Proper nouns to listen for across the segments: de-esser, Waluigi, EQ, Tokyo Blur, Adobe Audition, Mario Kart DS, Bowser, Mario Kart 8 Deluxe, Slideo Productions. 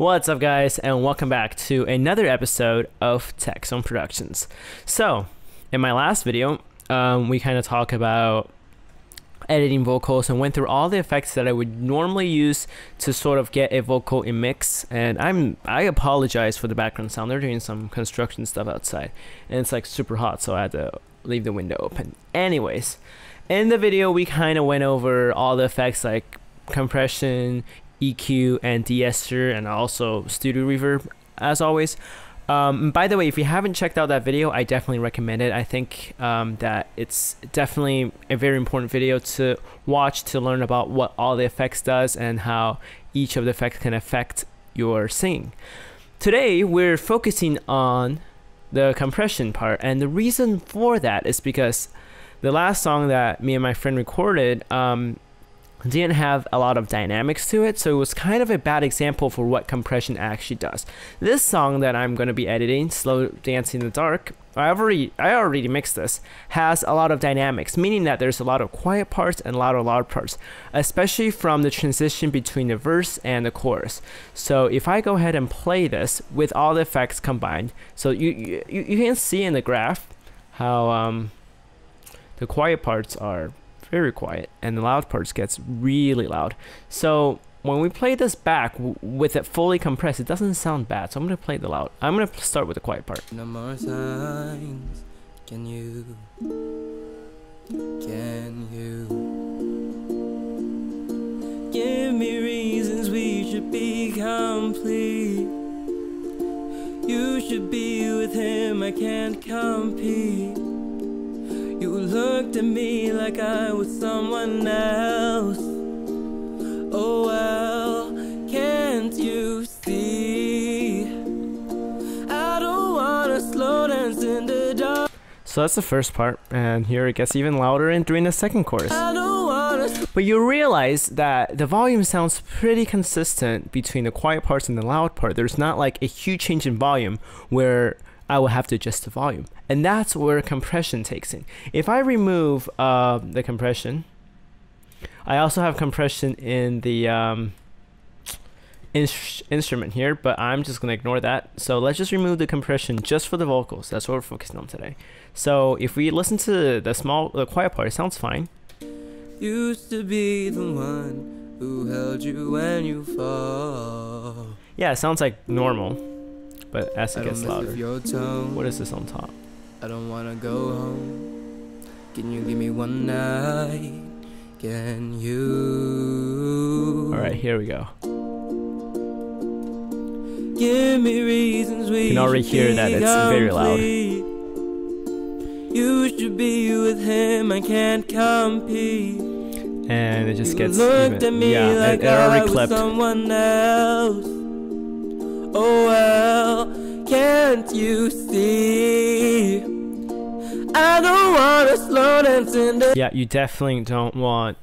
What's up, guys, and welcome back to another episode of Slideo Productions. So in my last video we kind of talked about editing vocals and went through all the effects that I would normally use to sort of get a vocal in mix. And I apologize for the background sound. They're doing some construction stuff outside and it's like super hot, so I had to leave the window open. Anyways, in the video we kind of went over all the effects like compression, EQ, and de-esser, and also studio reverb as always. By the way, if you haven't checked out that video, I definitely recommend it. I think that it's definitely a very important video to watch to learn about what all the effects does and how each of the effects can affect your singing. Today, we're focusing on the compression part, and the reason for that is because the last song that me and my friend recorded didn't have a lot of dynamics to it, so it was kind of a bad example for what compression actually does. This song that I'm going to be editing, Slow Dancing in the Dark, I already mixed this, has a lot of dynamics, meaning that there's a lot of quiet parts and a lot of loud parts, especially from the transition between the verse and the chorus. So if I go ahead and play this with all the effects combined, so you can see in the graph how the quiet parts are very quiet and the loud parts gets really loud. So when we play this back with it fully compressed, it doesn't sound bad. So I'm gonna play the loud. I'm gonna start with the quiet part. No more signs. Can you give me reasons we should be complete? You should be with him, I can't compete. You looked at me like I was someone else. Oh well, can't you see? I don't wanna slow dance in the dark. So that's the first part, and here it gets even louder and during the second chorus. But you realize that the volume sounds pretty consistent between the quiet parts and the loud part. There's not like a huge change in volume where I will have to adjust the volume. And that's where compression takes in. If I remove the compression, I also have compression in the instrument here, but I'm just gonna ignore that. So let's just remove the compression just for the vocals. That's what we're focusing on today. So if we listen to the quiet part, it sounds fine. Used to be the one who held you when you fall. Yeah, it sounds like normal. But as it gets louder, what is this on top? I don't wanna go home. Can you give me one night? Can you? All right, here we go. Give me reasons we. You can already hear that it's very loud. You should be with him. I can't compete. And it just gets even. Yeah, like it already clipped. Oh well, can't you see? I don't wanna slow dance in the. Yeah, you definitely don't want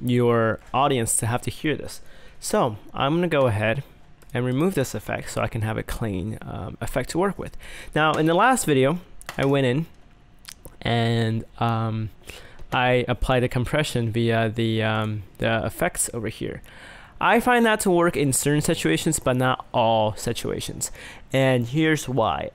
your audience to have to hear this. So I'm gonna go ahead and remove this effect so I can have a clean effect to work with. Now, in the last video, I went in and I applied a compression via the effects over here. I find that to work in certain situations, but not all situations. And here's why.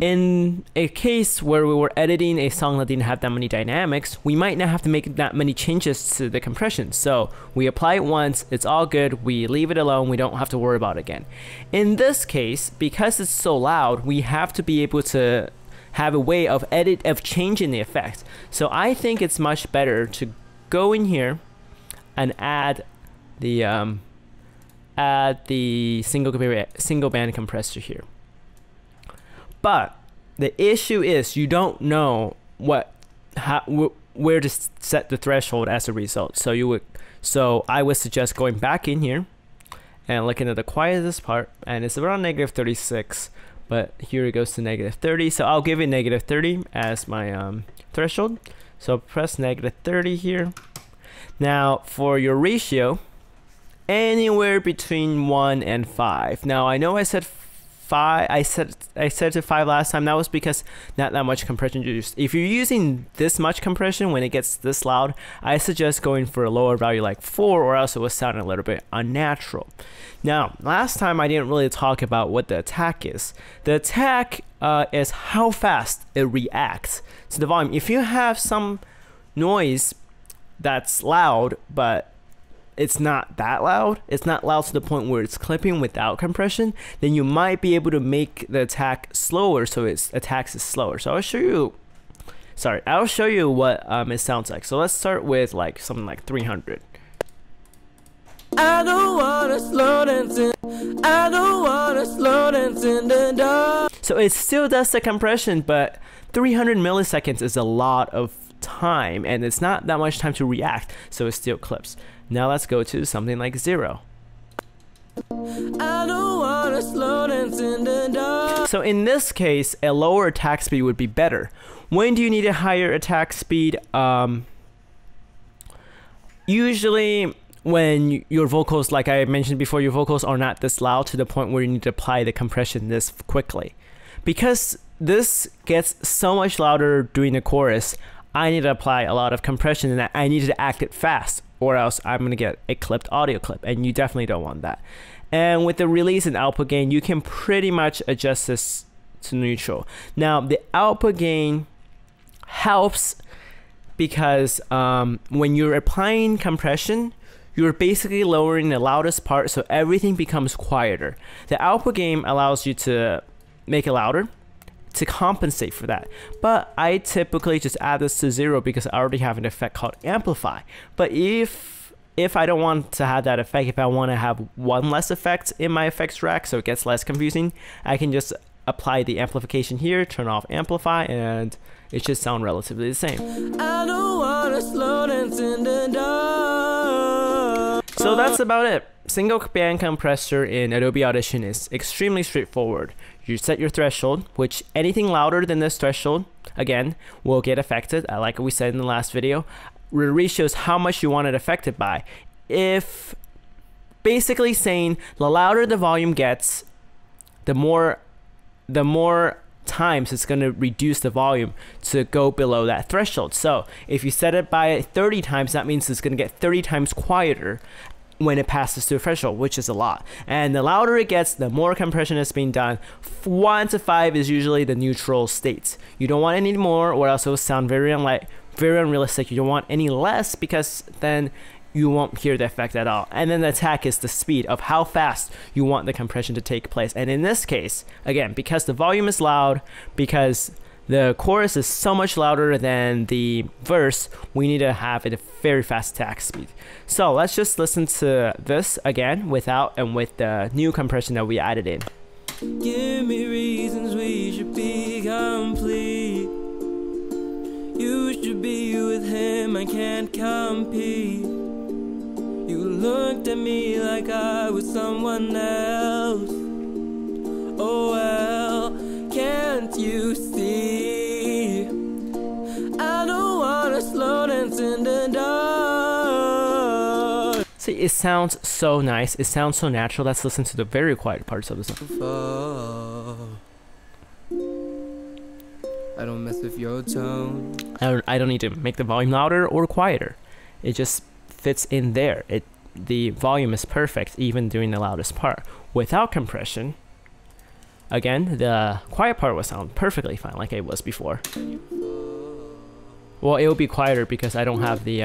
In a case where we were editing a song that didn't have that many dynamics, we might not have to make that many changes to the compression. So we apply it once, it's all good, we leave it alone, we don't have to worry about it again. In this case, because it's so loud, we have to be able to have a way of changing the effect. So I think it's much better to go in here and add the single band compressor here. But the issue is you don't know where to set the threshold as a result. So I would suggest going back in here and looking at the quietest part, and it's around -36, but here it goes to -30. So I'll give it -30 as my threshold. So press -30 here. Now for your ratio, anywhere between 1 and 5. Now I know I said 5. I set it to 5 last time. That was because not that much compression used. If you're using this much compression when it gets this loud, I suggest going for a lower value like 4, or else it will sound a little bit unnatural. Now, last time I didn't really talk about what the attack is. The attack is how fast it reacts to the volume. If you have some noise that's loud, but it's not that loud, it's not loud to the point where it's clipping without compression, then you might be able to make the attack slower, so its attacks is slower. So I'll show you what it sounds like. So let's start with like something like 300. I don't wanna slow dancing. I don't wanna slow dancing the dark. So it still does the compression, but 300 milliseconds is a lot of time, and it's not that much time to react, so it still clips. Now let's go to something like 0. I don't wanna slow dance in the dark. So in this case, a lower attack speed would be better. When do you need a higher attack speed? Usually when your vocals, like I mentioned before, your vocals are not this loud to the point where you need to apply the compression this quickly. Because this gets so much louder during the chorus, I need to apply a lot of compression, and I need to act it fast, or else I'm going to get a clipped audio clip, and you definitely don't want that. And with the release and output gain, you can pretty much adjust this to neutral. Now, the output gain helps because when you're applying compression, you're basically lowering the loudest part, so everything becomes quieter. The output gain allows you to make it louder to compensate for that, but I typically just add this to 0 because I already have an effect called amplify. But if I don't want to have that effect, if I want to have one less effect in my effects rack so it gets less confusing, I can just apply the amplification here, turn off amplify, and it should sound relatively the same. I don't wanna slow dance in the dark. So that's about it. Single band compressor in Adobe Audition is extremely straightforward. You set your threshold, which anything louder than this threshold, again, will get affected, like we said in the last video. It ratios how much you want it affected by. If basically saying the louder the volume gets, the more times it's going to reduce the volume to go below that threshold. So if you set it by 30 times, that means it's going to get 30 times quieter when it passes through a threshold, which is a lot. And the louder it gets, the more compression is being done. 1 to 5 is usually the neutral state. You don't want any more, or else it will sound very unrealistic. You don't want any less, because then you won't hear the effect at all. And then the attack is the speed of how fast you want the compression to take place. And in this case, again, because the volume is loud, because the chorus is so much louder than the verse, we need to have it a very fast attack speed. So let's just listen to this again without and with the new compression that we added in. Give me reasons we should be complete. You should be with him, I can't compete. You looked at me like I was someone else. Oh well. Can't you see? I don't wanna slow dance in the dark. See, it sounds so nice. It sounds so natural. Let's listen to the very quiet parts of the song. I don't mess with your tone. I don't need to make the volume louder or quieter. It just fits in there. The volume is perfect even during the loudest part. Without compression, again, the quiet part will sound perfectly fine like it was before. Well, it will be quieter because I don't have the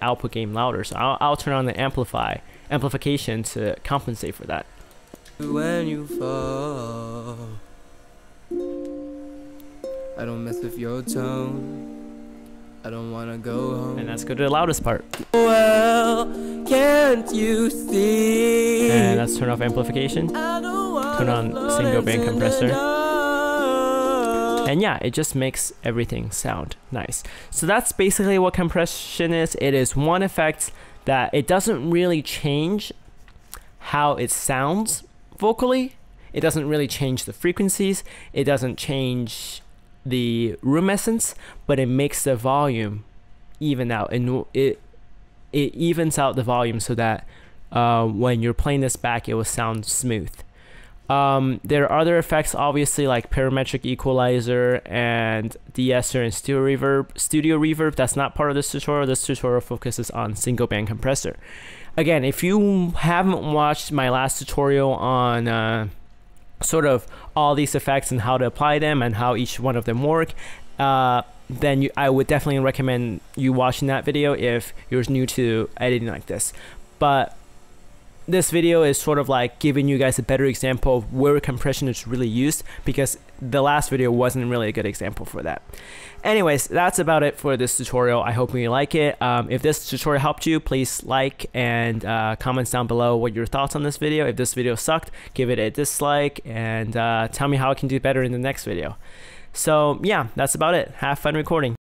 output gain louder, so I'll turn on the amplification to compensate for that. When you fall, I don't mess with your tone. I don't wanna go home. And let's go to the loudest part. Well, can't you see? And let's turn off amplification. Put on single band compressor, and yeah, it just makes everything sound nice. So that's basically what compression is. It is one effect that it doesn't really change how it sounds vocally. It doesn't really change the frequencies. It doesn't change the room essence, but it makes the volume even out, and it evens out the volume so that when you're playing this back, it will sound smooth. There are other effects, obviously, like parametric equalizer and de-esser and studio reverb. That's not part of this tutorial. This tutorial focuses on single band compressor. Again, if you haven't watched my last tutorial on sort of all these effects and how to apply them and how each one of them work, then I would definitely recommend you watching that video if you're new to editing like this. But this video is sort of like giving you guys a better example of where compression is really used, because the last video wasn't really a good example for that. Anyways, that's about it for this tutorial. I hope you like it. If this tutorial helped you, please like and comments down below what your thoughts on this video. If this video sucked, give it a dislike and tell me how I can do better in the next video. So yeah, that's about it. Have fun recording.